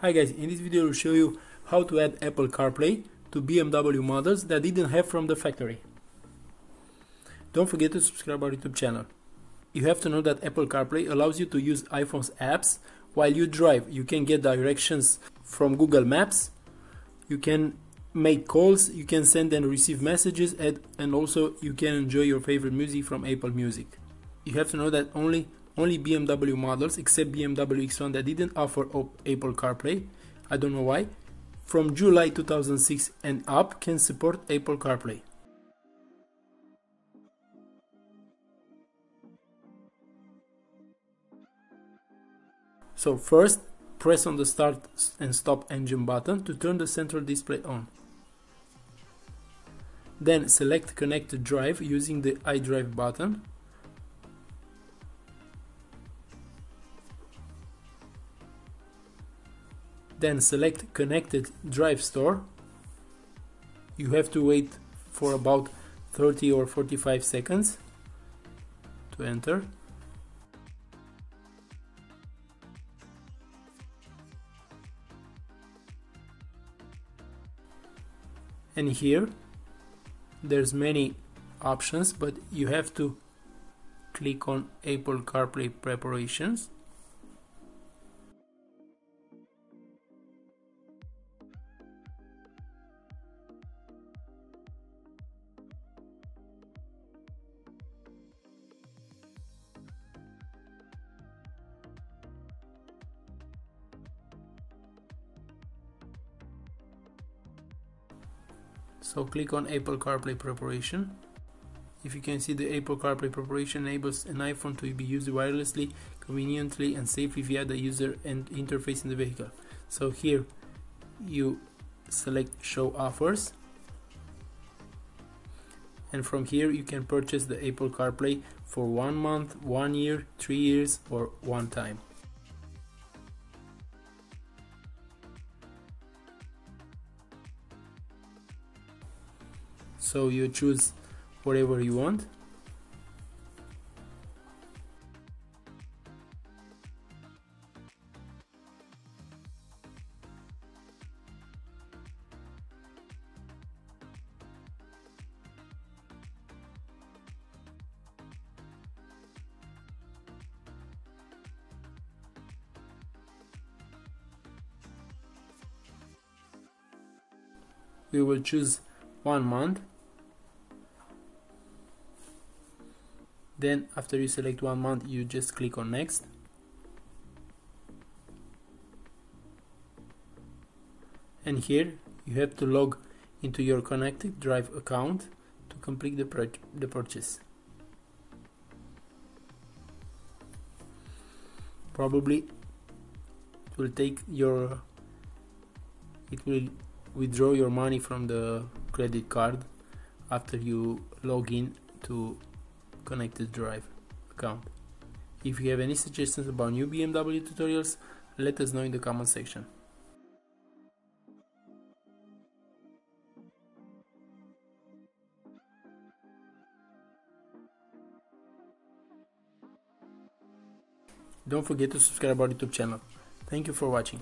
Hi guys, in this video I will show you how to add Apple CarPlay to BMW models that didn't have from the factory. Don't forget to subscribe our YouTube channel. You have to know that Apple CarPlay allows you to use iPhone's apps while you drive. You can get directions from Google Maps, you can make calls, you can send and receive messages, and also you can enjoy your favorite music from Apple Music. You have to know that only BMW models, except BMW X1, that didn't offer Apple CarPlay, I don't know why, from July 2006 and up can support Apple CarPlay. So first, press on the start and stop engine button to turn the central display on. Then select Connected Drive using the iDrive button. Then select Connected Drive Store. You have to wait for about 30 or 45 seconds to enter. And here there's many options, but you have to click on Apple CarPlay preparations. So click on Apple CarPlay preparation. If you can see, the Apple CarPlay preparation enables an iPhone to be used wirelessly, conveniently and safely via the user and interface in the vehicle. So here you select Show Offers, and from here you can purchase the Apple CarPlay for 1 month, 1 year, 3 years or one time. So you choose whatever you want. We will choose 1 month. Then after you select 1 month, you just click on Next. And here you have to log into your Connected Drive account to complete the purchase. Probably it will withdraw your money from the credit card after you log in to Connected Drive account. If you have any suggestions about new BMW tutorials, let us know in the comment section. Don't forget to subscribe our YouTube channel. Thank you for watching.